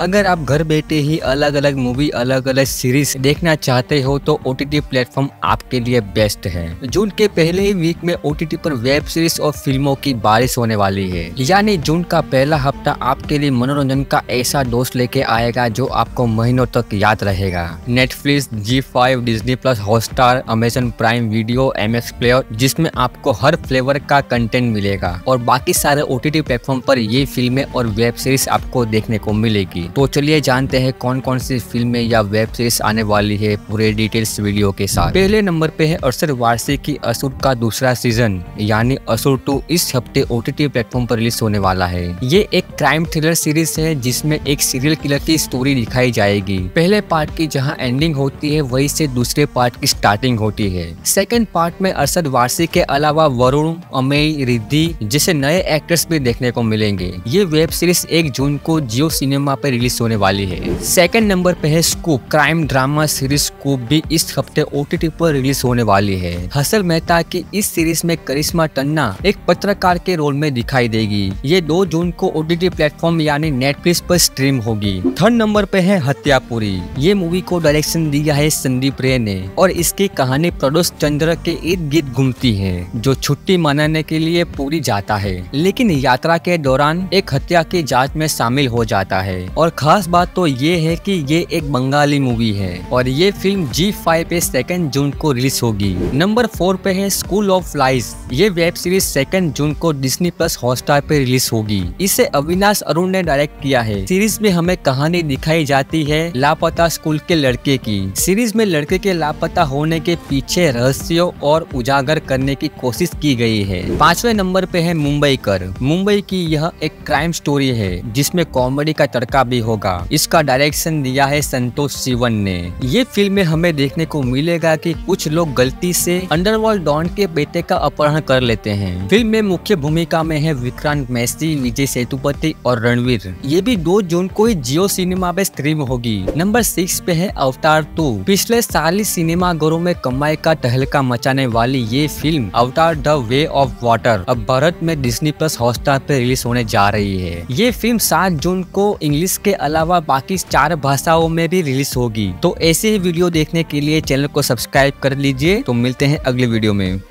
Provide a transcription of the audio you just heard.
अगर आप घर बैठे ही अलग अलग मूवी अलग अलग सीरीज देखना चाहते हो तो OTT प्लेटफॉर्म आपके लिए बेस्ट है। जून के पहले ही वीक में OTT पर वेब सीरीज और फिल्मों की बारिश होने वाली है, यानी जून का पहला हफ्ता आपके लिए मनोरंजन का ऐसा डोज लेके आएगा जो आपको महीनों तक याद रहेगा। Netflix, G5, Disney plus Hotstar, Amazon prime video, MX play, जिसमें आपको हर फ्लेवर का कंटेंट मिलेगा और बाकी सारे OTT प्लेटफॉर्म पर ये फिल्में और वेब सीरीज आपको देखने को मिलेगी। तो चलिए जानते हैं कौन कौन सी फिल्में या वेब सीरीज आने वाली है पूरे डिटेल्स वीडियो के साथ। पहले नंबर पे है अर्शद वारसी की असुर का दूसरा सीजन यानी असुर 2 इस हफ्ते OTT प्लेटफॉर्म पर रिलीज होने वाला है। ये एक क्राइम थ्रिलर सीरीज है जिसमें एक सीरियल किलर की स्टोरी दिखाई जाएगी। पहले पार्ट की जहां एंडिंग होती है वहीं से दूसरे पार्ट की स्टार्टिंग होती है। सेकंड पार्ट में अर्शद वारसी के अलावा वरुण अमेय रिद्धि जैसे नए एक्टर्स भी देखने को मिलेंगे। ये वेब सीरीज 1 जून को जियो सिनेमा पर रिलीज होने वाली है। सेकंड नंबर पे है scoop, crime drama series scoop भी इस हफ्ते OTT पर रिलीज होने वाली है। हसल मेहता की इस सीरीज में करिश्मा टन्ना एक पत्रकार के रोल में दिखाई देगी। ये 2 जून को OTT प्लेटफॉर्म यानी नेटफ्लिक्स पर स्ट्रीम होगी। थर्ड नंबर पे है हत्या पूरी। ये मूवी को डायरेक्शन दिया है संदीप रे ने और इसकी कहानी प्रदोष चंद्र के इर्द गिर्द घूमती है जो छुट्टी मनाने के लिए पूरी जाता है, लेकिन यात्रा के दौरान एक हत्या की जांच में शामिल हो जाता है। और खास बात तो ये है कि ये एक बंगाली मूवी है और ये फिल्म G5 पे 2 जून को रिलीज होगी। नंबर 4 पे है स्कूल ऑफ लाइज। ये वेब सीरीज 2 जून को डिज्नी प्लस हॉटस्टार पे रिलीज होगी। इसे अविनाश अरुण ने डायरेक्ट किया है। सीरीज में हमें कहानी दिखाई जाती है लापता स्कूल के लड़के की। सीरीज में लड़के के लापता होने के पीछे रहस्यों और उजागर करने की कोशिश की गई है। 5वें नंबर पे है मुंबईकर। मुंबई की यह एक क्राइम स्टोरी है जिसमें कॉमेडी का तड़का भी होगा। इसका डायरेक्शन दिया है संतोष सिवन ने। ये फिल्म में हमें देखने को मिलेगा कि कुछ लोग गलती से अंडरवर्ल्ड डॉन के बेटे का अपहरण कर लेते हैं। फिल्म में मुख्य भूमिका में है विक्रांत मैसी, विजय सेतुपति और रणवीर। ये भी 2 जून को ही जियो सिनेमा पे स्ट्रीम होगी। नंबर 6 पे है अवतार 2। पिछले साल ही सिनेमा घरों में कमाई का तहलका मचाने वाली ये फिल्म अवतार द वे ऑफ वाटर अब भारत में डिज्नी प्लस हॉटस्टार पे रिलीज होने जा रही है। ये फिल्म 7 जून को इंग्लिश के अलावा बाकी 4 भाषाओं में भी रिलीज होगी। तो ऐसे ही वीडियो देखने के लिए चैनल को सब्सक्राइब कर लीजिए। तो मिलते हैं अगले वीडियो में।